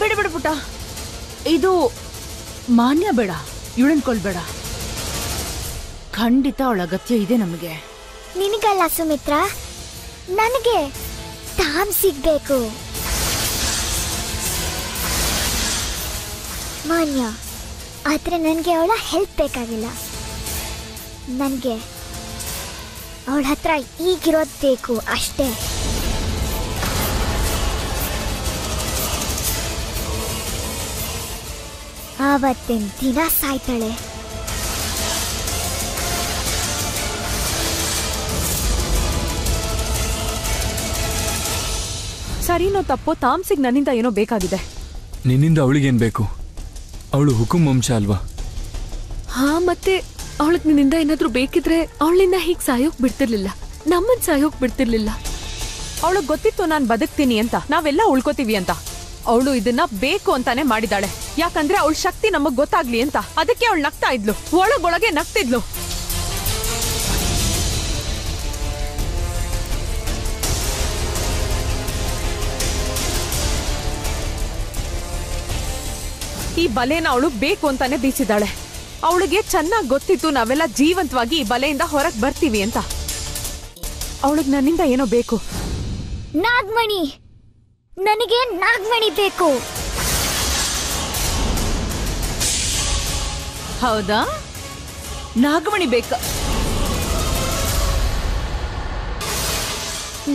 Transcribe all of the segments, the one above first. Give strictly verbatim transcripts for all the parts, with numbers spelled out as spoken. ಬೇಡ ಬೇಡ ಪುಟ್ಟ, ಇದು ಮಾನ್ಯ ಬೇಡ, ಇವಳನ್ಕೊಳ್ಬೇಡ. ಖಂಡಿತ ಅವಳ ಅಗತ್ಯ ಇದೆ ನಮಗೆ. ನಿನಗಲ್ಲ ಸುಮಿತ್ರ, ನನಗೆ ತಾಮ್ ಸಿಗ್ಬೇಕು. ಮಾನ್ಯ ಆದ್ರೆ ನನಗೆ ಅವಳ ಹೆಲ್ಪ್ ಬೇಕಾಗಿಲ್ಲ. ನನಗೆ ಅವಳ ಹತ್ರ ಈಗಿರೋದು ಬೇಕು ಅಷ್ಟೇ. ಆವತ್ತಿನ ದಿನ ಸಾಯ್ತಾಳೆ. ಸರಿನೋ ತಪ್ಪೋ, ತಾಮ್ಸಿಗೆ ನನ್ನಿಂದ ಏನೋ ಬೇಕಾಗಿದೆ. ನಿನ್ನಿಂದ ಅವಳಿಗೇನ್ ಬೇಕು? ಅವಳು ಹುಕುಂ ವಂಶ ಅಲ್ವಾ? ಹಾ, ಮತ್ತೆ ಅವಳಿಗೆ ನಿನ್ನಿಂದ ಏನಾದ್ರೂ ಬೇಕಿದ್ರೆ ಅವಳಿಂದ ಹೀಗೆ ಸಾಯೋಕ್ ಬಿಡ್ತಿರ್ಲಿಲ್ಲ, ನಮ್ಮನ್ ಸಾಯೋಕ್ ಬಿಡ್ತಿರ್ಲಿಲ್ಲ. ಅವಳಗ್ ಗೊತ್ತಿತ್ತು ನಾನು ಬದುಕ್ತೀನಿ ಅಂತ, ನಾವೆಲ್ಲ ಉಳ್ಕೋತೀವಿ ಅಂತ. ಅವಳು ಇದನ್ನ ಬೇಕು ಅಂತಾನೆ ಮಾಡಿದಾಳೆ, ಯಾಕಂದ್ರೆ ಅವಳ ಶಕ್ತಿ ನಮಗ್ ಗೊತ್ತಾಗ್ಲಿ ಅಂತ. ಅದಕ್ಕೆ ಅವಳು ನಗ್ತಾ ಇದ್ಲು, ಒಳಗೊಳಗೆ ನಗ್ತಿದ್ಲು. ಈ ಬಲೆನ ಅವಳು ಬೇಕು ಅಂತಾನೆ ಬೀಸಿದಾಳೆ. ಅವಳಿಗೆ ಚೆನ್ನಾಗಿ ಗೊತ್ತಿತ್ತು ನಾವೆಲ್ಲ ಜೀವಂತವಾಗಿ ಈ ಬಲೆಯಿಂದ ಹೊರಗ್ ಬರ್ತೀವಿ ಅಂತ. ಅವಳಿಗೆ ನನ್ನಿಂದ ಏನೋ ಬೇಕು. ನಾಗಮಣಿ, ನನಗೆ ನಾಗಮಣಿ ಬೇಕು. ಹೌದಾ, ನಾಗಮಣಿ ಬೇಕಾ?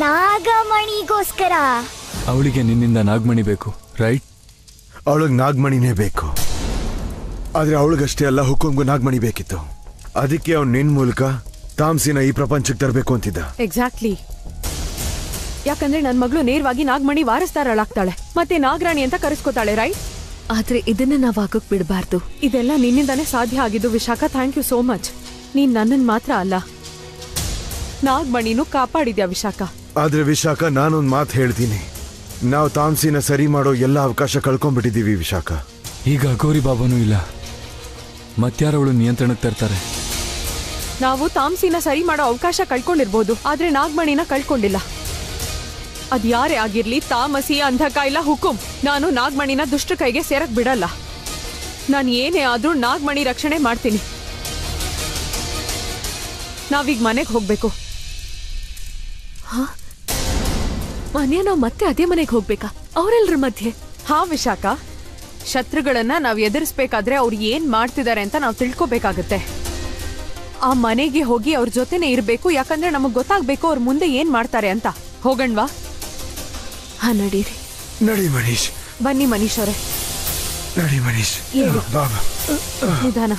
ನಾಗಮಣಿಗೋಸ್ಕರ ಅವಳಿಗೆ ನಿನ್ನಿಂದ ನಾಗಮಣಿ ಬೇಕು, ರೈಟ್? ಅವಳಿಗೆ ನಾಗಮಣಿನೇ ಬೇಕು. ಆದ್ರೆ ಅವಳಿಗಷ್ಟೇ ಅಲ್ಲ, ಹುಕುಂಗೂ ನಾಗಮಣಿ ಬೇಕಿತ್ತು. ಅದಕ್ಕೆ ಅವ್ನು ನಿನ್ ಮೂಲಕ ತಾಮ್ಸಿನ ಈ ಪ್ರಪಂಚಕ್ಕೆ ತರಬೇಕು ಅಂತಿದ್ದ. ಎಕ್ಸಾಕ್ಟ್ಲಿ, ಯಾಕಂದ್ರೆ ನನ್ನ ಮಗಳು ನೇರವಾಗಿ ನಾಗಮಣಿ ವಾರಸ್ತಾರಳಾಗ್ತಾಳೆ, ಮತ್ತೆ ನಾಗರಾಣಿ ಅಂತ ಕರೆಸ್ಕೋತಾಳೆ, ರೈಟ್? ಆದ್ರೆ ಇದನ್ನ ನಾವ್ ಆಗೋಕ್ ಬಿಡಬಾರ್ದು. ಇದೆಲ್ಲ ನಿನ್ನಿಂದಾನೇ ಸಾಧ್ಯ ಆಗಿದ್ದು Vishakha. Thank you so much. ನೀನ್ ನನ್ನನ್ ಮಾತ್ರ ಅಲ್ಲ, ನಾಗಮಣಿನೂ ಕಾಪಾಡಿದ್ಯಾ ವಿಶಾಖ. ಆದ್ರೆ ವಿಶಾಖ, ನಾನೊಂದ್ ಮಾತು ಹೇಳ್ತೀನಿ, ನಾವು ತಾಮ್ಸಿನ ಸರಿ ಮಾಡೋ ಎಲ್ಲ ಅವಕಾಶ ಕಳ್ಕೊಂಡ್ಬಿಟ್ಟಿದ್ದೀವಿ ವಿಶಾಖ. ಈಗ ಅಘೋರಿ ಬಾಬಾನೂ ಇಲ್ಲ, ಮತ್ತಾರವಳು ನಿಯಂತ್ರಣಕ್ಕೆ ತರ್ತಾರೆ. ನಾವು ತಾಮ್ಸಿನ ಸರಿ ಮಾಡೋ ಅವಕಾಶ ಕಳ್ಕೊಂಡಿರ್ಬೋದು, ಆದ್ರೆ ನಾಗಮಣಿನ ಕಳ್ಕೊಂಡಿಲ್ಲ. ಅದ್ ಯಾರೇ ಆಗಿರ್ಲಿ, ತಾಮಸಿ, ಅಂಧಕ ಇಲ್ಲ ಹುಕುಂ, ನಾನು ನಾಗಮಣಿನ ದುಷ್ಟ ಕೈಗೆ ಸೇರಕ್ ಬಿಡಲ್ಲ. ನಾನು ಏನೇ ಆದ್ರೂ ನಾಗಮಣಿ ರಕ್ಷಣೆ ಮಾಡ್ತೀನಿ. ನಾವೀಗ ಮನೆಗೆ ಹೋಗ್ಬೇಕು. ಮನೆಯ ನಾವು ಮತ್ತೆ ಅದೇ ಮನೆಗೆ ಹೋಗ್ಬೇಕಾ ಅವರೆಲ್ಲರ ಮಧ್ಯೆ? ಹಾ ವಿಶಾಖ, ಶತ್ರುಗಳನ್ನ ನಾವು ಎದುರಿಸ್ಬೇಕಾದ್ರೆ ಅವ್ರು ಏನ್ ಮಾಡ್ತಿದ್ದಾರೆ ಅಂತ ನಾವು ತಿಳ್ಕೋಬೇಕಾಗತ್ತೆ. ಆ ಮನೆಗೆ ಹೋಗಿ ಅವ್ರ ಜೊತೆನೆ ಇರಬೇಕು, ಯಾಕಂದ್ರೆ ನಮಗ್ ಗೊತ್ತಾಗ್ಬೇಕು ಅವ್ರ ಮುಂದೆ ಏನ್ ಮಾಡ್ತಾರೆ ಅಂತ. ಹೋಗಣ್ವಾ? ಹಾ, ನಡೀರಿ. ನಡಿ ಮನೀಶ್. ಬನ್ನಿ ಮನೀಶ್ ಅವರೇ. ನಡಿ ಮನೀಶ್. ನಿಧಾನ.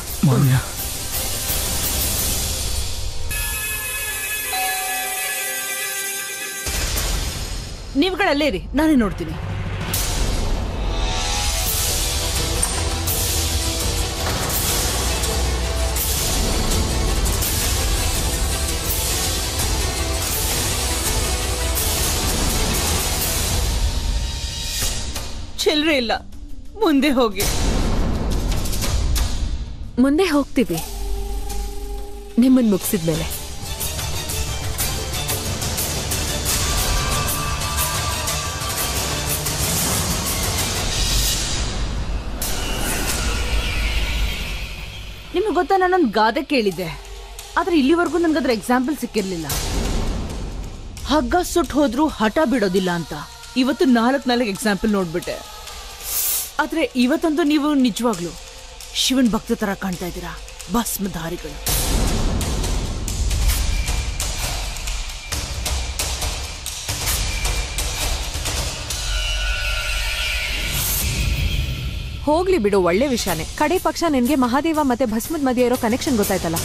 ನೀವುಗಳಲ್ಲೇರಿ, ನಾನೇ ನೋಡ್ತೀನಿ. ಚಿಲ್ಲರೆ ಇಲ್ಲ, ಮುಂದೆ ಹೋಗಿ. ಮುಂದೆ ಹೋಗ್ತೀವಿ ನಿಮ್ಮನ್ನು ಮುಗಿಸಿದ್ಮೇಲೆ. ನಿಮ್ಗೆ ಗೊತ್ತಾ, ನಾನೊಂದು ಗಾದೆ ಕೇಳಿದ್ದೆ, ಆದ್ರೆ ಇಲ್ಲಿವರೆಗೂ ನನ್ಗದ್ರ ಎಕ್ಸಾಂಪಲ್ ಸಿಕ್ಕಿರ್ಲಿಲ್ಲ. ಹಗ್ಗ ಸುಟ್ಟು ಹೋದ್ರೂ ಹಠ ಬಿಡೋದಿಲ್ಲ ಅಂತ. ಇವತ್ತು ನಾಲ್ಕು ನಾಲ್ಕು ಎಕ್ಸಾಂಪಲ್ ನೋಡ್ಬಿಟ್ಟೆ. ಆದ್ರೆ ಇವತ್ತಂತೂ ನೀವು ನಿಜವಾಗ್ಲೂ ಶಿವನ್ ಭಕ್ತ ತರ ಕಾಣ್ತಾ ಇದ್ದೀರಾ, ಭಸ್ಮಧಾರಿಗಳು. ಹೋಗ್ಲಿ ಬಿಡು, ಒಳ್ಳೆ ವಿಷಯನೇ. ಕಡೆ ಪಕ್ಷ ನಿನ್ಗೆ ಮಹಾದೇವ ಮತ್ತೆ ಭಸ್ಮದ ಮಧ್ಯೆ ಇರೋ ಕನೆಕ್ಷನ್ ಗೊತ್ತಾಯ್ತಲ್ಲ.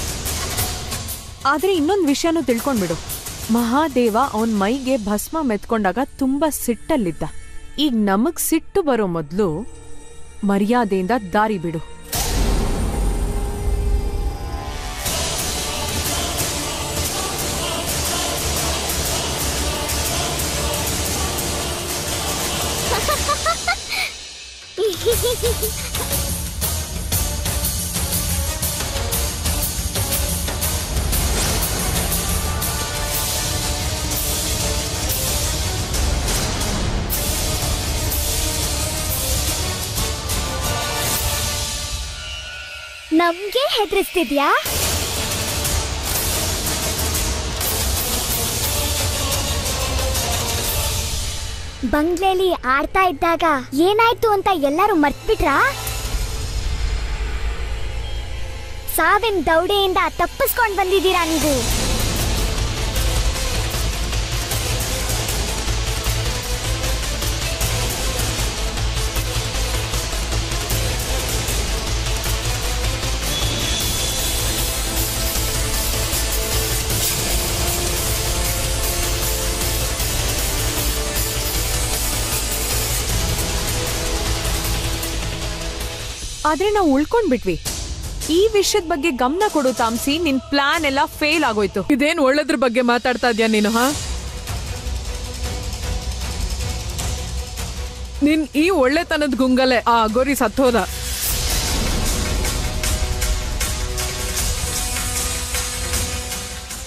ಆದ್ರೆ ಇನ್ನೊಂದು ವಿಷಯನೂ ತಿಳ್ಕೊಂಡ್ಬಿಡು, ಮಹಾದೇವ ಅವನ್ ಮೈಗೆ ಭಸ್ಮ ಮೆತ್ಕೊಂಡಾಗ ತುಂಬಾ ಸಿಟ್ಟಲ್ಲಿದ್ದ. ಈಗ ನಮಗ್ ಸಿಟ್ಟು ಬರೋ ಮೊದಲು ಮರ್ಯಾದೆಯಿಂದ ದಾರಿ ಬಿಡು. ನಮಗೆ ಹೆದರಿಸ್ತಿದ್ಯಾ? ಬಂಗ್ಲೆಲಿ ಆಡ್ತಾ ಇದ್ದಾಗ ಏನಾಯ್ತು ಅಂತ ಎಲ್ಲರೂ ಮರ್ತ್ಬಿಟ್ರಾ? ಸಾವಿನ ದೌಡೆಯಿಂದ ತಪ್ಪಿಸ್ಕೊಂಡು ಬಂದಿದ್ದೀರಾ ನೀವು. ಆದ್ರೆ ನಾವು ಉಳ್ಕೊಂಡ್ಬಿಟ್ವಿ. ಈ ವಿಷಯದ ಬಗ್ಗೆ ಗಮನ ಕೊಡು ತಾಮ್ಸಿ, ನಿನ್ ಪ್ಲಾನ್ ಎಲ್ಲ ಫೇಲ್ ಆಗೋಯ್ತು. ಇದೇನ್ ಒಳ್ಳೆದ್ರ ಬಗ್ಗೆ ಮಾತಾಡ್ತಾ ಇದ್ಯಾ ನೀನು? ಹಾ, ನಿನ್ ಈ ಒಳ್ಳೆತನದ ಗುಂಗಲೆ ಆ ಅಗೋರಿ ಸತ್ತೋದ.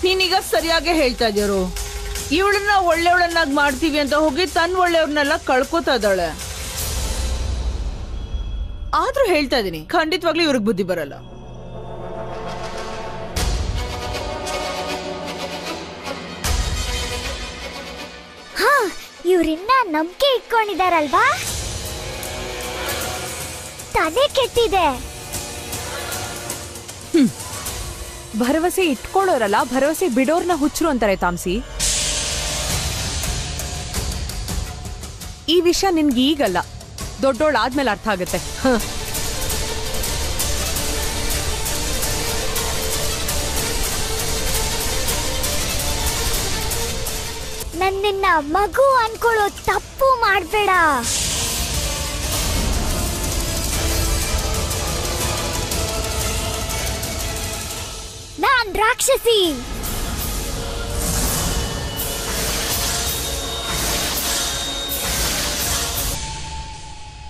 ನೀನೀಗ ಸರಿಯಾಗಿ ಹೇಳ್ತಾ ಇದ್ದರು. ಇವಳನ್ನ ಒಳ್ಳೆಯವಳನ್ನಾಗಿ ಮಾಡ್ತೀವಿ ಅಂತ ಹೋಗಿ ತನ್ನ ಒಳ್ಳೆಯವ್ರನ್ನೆಲ್ಲ ಕಳ್ಕೊತಾ ಇದ್ದಾಳೆ. ಆದ್ರೂ ಹೇಳ್ತಾ ಇದೀನಿ, ಖಂಡಿತವಾಗ್ಲೂ ಇವ್ರಿಗೆ ಬುದ್ಧಿ ಬರಲ್ಲ. ಹಾ, ಇವ್ರಿನ್ನ ನಂಬಿಕೆ ಇಟ್ಕೊಂಡಿದಾರಲ್ವಾ, ತಲೆ ಕೆಟ್ಟಿದೆ. ಭರವಸೆ ಇಟ್ಕೊಳ್ಳೋರಲ್ಲ ಭರವಸೆ ಬಿಡೋರ್ನ ಹುಚ್ಚರು ಅಂತಾರೆ ತಾಮ್ಸಿ. ಈ ವಿಷಯ ನಿನ್ಗೆ ಈಗಲ್ಲ, ದೊಡ್ಡೋಳ ಆದ್ಮೇಲೆ ಅರ್ಥ ಆಗುತ್ತೆ. ನನ್ನನ್ನ ಮಗು ಅನ್ಕೊಳ್ಳೋ ತಪ್ಪು ಮಾಡಬೇಡ. ನಾನ್ ರಾಕ್ಷಸಿ.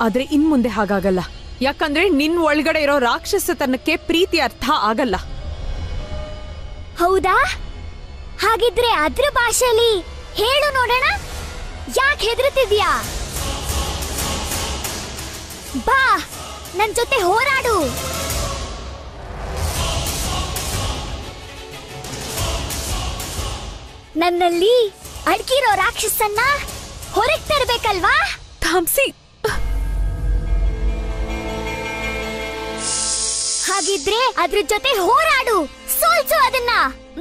ಆದ್ರೆ ಇನ್ ಮುಂದೆ ಹಾಗಾಗಲ್ಲ, ಯಾಕಂದ್ರೆ ನಿನ್ ಒಳಗಡೆ ಇರೋ ರಾಕ್ಷಸತನಕ್ಕೆ ಪ್ರೀತಿ ಅರ್ಥ ಆಗಲ್ಲ. ಹೌದಾ? ಹಾಗಿದ್ರೆ ಅದ್ರ ಭಾಷೆಯಲ್ಲಿ ಹೇಳು ನೋಡೋಣ, ಯಾಕೆ ಹೆದರುತ್ತಿದ್ಯಾ? ಬಾ, ನನ್ ಜೊತೆ ಹೋರಾಡು. ನನ್ನಲ್ಲಿ ಅಡಗಿರೋ ರಾಕ್ಷಸನ್ನ ಹೊರಗೆ ತರಬೇಕಲ್ವಾ ತಾಮ್ಸಿ? ಹಾಗಿದ್ರೆ ಅದ್ರ ಜೊತೆ ಹೋರಾಡು, ಸೋಲ್ಸು ಅದನ್ನ.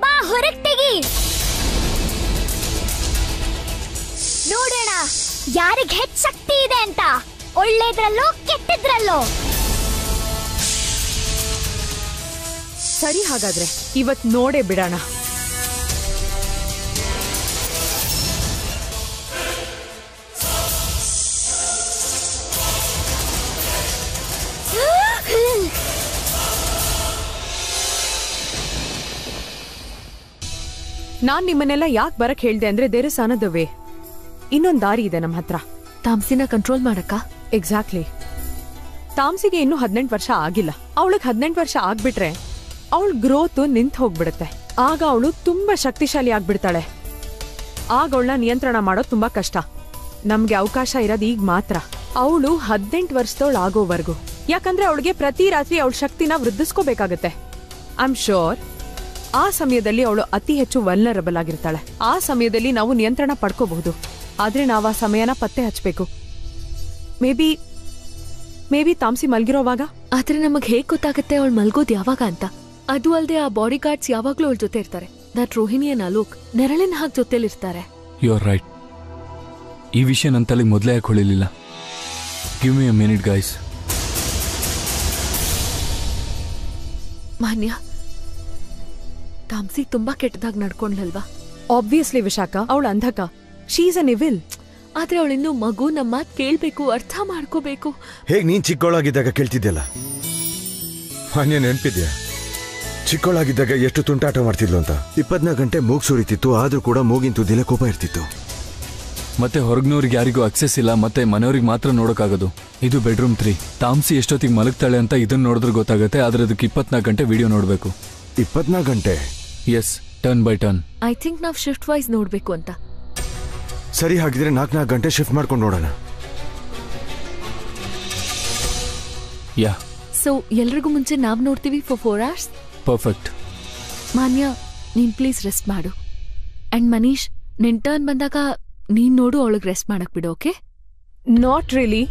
ಬಾ, ಹೊರಗೆ ತೆಗಿ ನೋಡೋಣ ಯಾರಿಗೆ ಹೆಚ್ಚು ಶಕ್ತಿ ಇದೆ ಅಂತ, ಒಳ್ಳೇದ್ರಲ್ಲೋ ಕೆಟ್ಟದ್ರಲ್ಲೋ. ಸರಿ, ಹಾಗಾದ್ರೆ ಇವತ್ ನೋಡೇ ಬಿಡೋಣ. ನಾನ್ ನಿಮ್ಮನ್ನೆಲ್ಲ ಯಾಕೆ ಬರಕ್ ಹೇಳ್ದೆ ಅಂದ್ರೆ, ದೇರ್ ಇಸ್ ಅನದರ್ ವೇ, ಇನ್ನೊಂದು ದಾರಿ ಇದೆ ನಮ್ಮ ಹತ್ರ. ತಾಮ್ಸಿನ ಕಂಟ್ರೋಲ್ ಮಾಡಕ್ಕ? ಎಕ್ಸಾಕ್ಟ್ಲಿ. ತಾಮ್ಸಿಗೆ ಇನ್ನೂ ಹದಿನೆಂಟು ವರ್ಷ ಆಗಿಲ್ಲ. ಅವಳಿಗೆ ಹದಿನೆಂಟು ವರ್ಷ ಆಗ್ಬಿಟ್ರೆ ಅವಳ ಗ್ರೋತ್ ನಿಂತು ಹೋಗ್ಬಿಡುತ್ತೆ. ಆಗ ಅವಳು ತುಂಬಾ ಶಕ್ತಿಶಾಲಿ ಆಗ್ಬಿಡ್ತಾಳೆ. ಆಗ ಅವಳನ್ನ ನಿಯಂತ್ರಣ ಮಾಡೋದು ತುಂಬಾ ಕಷ್ಟ. ನಮ್ಗೆ ಅವಕಾಶ ಇರೋದು ಈಗ ಮಾತ್ರ, ಅವಳು ಹದಿನೆಂಟು ವರ್ಷದವಳು ಆಗೋವರೆಗೂ. ಯಾಕಂದ್ರೆ ಅವಳಿಗೆ ಪ್ರತಿ ರಾತ್ರಿ ಅವಳ ಶಕ್ತಿನ ವೃದ್ಧಿಸ್ಕೋಬೇಕಾಗತ್ತೆ. ಐ ಆಮ್ ಶ್ಯೂರ್ ಆ ಸಮಯದಲ್ಲಿ ಅವಳು ಅತಿ ಹೆಚ್ಚು ವಲ್ನರಬಲ್ ಆಗಿರ್ತಾಳೆ. ಆ ಸಮಯದಲ್ಲಿ ನಾವು ನಿಯಂತ್ರಣ ಪಡ್ಕೋಬಹುದು, ಆದ್ರೆ ನಾವು ಆ ಸಮಯನ ಪತ್ತೆ ಹಚ್ಚಬೇಕು. May be may be Tamsi ಮಲ್ಗಿರೋವಾಗ. ಆದ್ರೆ ನಮಗೆ ಹೇಗ್ ಗೊತ್ತಾಗುತ್ತೆ ಅವಳು ಮಲ್ಗೋದು ಯಾವಾಗ ಅಂತ? ಅದು ಅಲ್ಲದೆ ಆ ಬಾಡಿ ಗಾರ್ಡ್ಸ್ ಯಾವಾಗ್ಲೂ ಅವಳ ಜೊತೆ ಇರ್ತಾರೆ. ದಟ್ ರೋಹಿಣಿಯನ್ ಅಲೋಕ್ ನೆರಳಿನ ಹಾಗೆ ಜೊತೆಲಿ ಇರ್ತಾರೆ. You are right. ಈ ವಿಷಯ ನನ್ನ ತಲೆಗೆ ಮೊದಲೇ ಯಾಕೆ ಹೊಳಿಲಿಲ್ಲ? Give me a minute guys. Manya, Tamsi ತುಂಬಾ ಕೆಟ್ಟದಾಗ ನಡ್ಕೊಂಡ್ಲಲ್ವಾ? ಆಬ್ವಿಯಸ್ಲಿ ವಿಶಾಖ, ಅವಳು ಅಂಧಕ. She is an evil. ಆದ್ರೆ ಅವಳಿನ್ನು ಮಗು, ನಮ್ಮ ಮಾತು ಕೇಳಬೇಕು, ಅರ್ಥ ಮಾಡ್ಕೋಬೇಕು. ಹೇಗ್ ನೀನ್ ಚಿಕ್ಕೋಳಾಗಿದ್ದಾಗ ಕೇಳ್ತಿದ್ಯಲ್ಲ ಮಾನ್ಯ, ನೆನಪಿದ್ಯಾ? ಚಿಕ್ಕೋಳಾಗಿದ್ದಾಗ ಎಷ್ಟು ತುಂಟಾಟ ಮಾಡ್ತಿದ್ಲು ಅಂತ. ಇಪ್ಪತ್ನಾಲ್ಕು ಗಂಟೆ ಮೂಗ್ ಸುರಿತಿತ್ತು, ಆದ್ರೂ ಕೂಡ ಮೂಗಿನ ತುದಿಲೇ ಕೋಪ ಇರ್ತಿತ್ತು. ಮತ್ತೆ ಹೊರಗನವರಿಗೆ ಯಾರಿಗೂ ಆಕ್ಸೆಸ್ ಇಲ್ಲ ಮತ್ತೆ ಮನೆಯವರಿಗೆ ಮಾತ್ರ ನೋಡಕಾಗೋದು ಇದು ಬೆಡ್ರೂಮ್ ಮೂರು ತಾಮ್ಸಿ ಎಷ್ಟೊತ್ತಿಗೆ ಮಲಗ್ತಾಳೆ ಅಂತ ಇದನ್ನ ನೋಡಿದ್ರೆ ಗೊತ್ತಾಗುತ್ತೆ ಆದರೆ ಅದಕ್ಕೆ ಇಪ್ಪತ್ನಾಲ್ಕು ಗಂಟೆ ವಿಡಿಯೋ ನೋಡಬೇಕು ಇಪ್ಪತ್ನಾಲ್ಕು ಗಂಟೆ yes turn by turn I think ನಾವು ಶಿಫ್ಟ್ ವೈಸ್ ನೋಡಬೇಕು ಅಂತ ಸರಿ ಹಾಗಿದ್ರೆ ನಾಲ್ಕು ನಾಲ್ಕು ಗಂಟೆ ಶಿಫ್ಟ್ ಮಾಡ್ಕೊಂಡು ನೋಡೋಣ ಯಾ ಸೋ ಎಲ್ಲರಿಗೂ ಮುಂಚೆ ನಾವು ನೋಡ್ತೀವಿ for four hours perfect Manya ನೀನ್ ಪ್ಲೀಸ್ ರೆಸ್ಟ್ ಮಾಡು ಅಂಡ್ ಮನೀಶ್ ನಿನ್ ಟರ್ನ್ ಬಂದಾಗ ನೀನ್ ನೋಡು ಅವಳಿಗೆ ರೆಸ್ಟ್ ಮಾಡಕ್ ಬಿಡು ಓಕೆ ನಾಟ್ ರಿಯಲಿ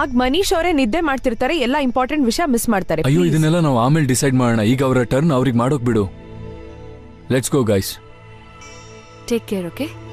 ಆಗ ಮನೀಶ್ ಅವರೇ ನಿದ್ದೆ ಮಾಡ್ತಿರ್ತಾರೆ ಎಲ್ಲ ಇಂಪಾರ್ಟೆಂಟ್ ವಿಷಯ ಮಿಸ್ ಮಾಡ್ತಾರೆ ಅಯ್ಯೋ ಇದನ್ನೆಲ್ಲ ನಾವು ಆಮೇಲೆ ಡಿಸೈಡ್ ಮಾಡೋಣ ಈಗ ಅವರ ಟರ್ನ್ ಅವ್ರಿಗೆ ಮಾಡೋಕ್ ಬಿಡು let's go guys take care okay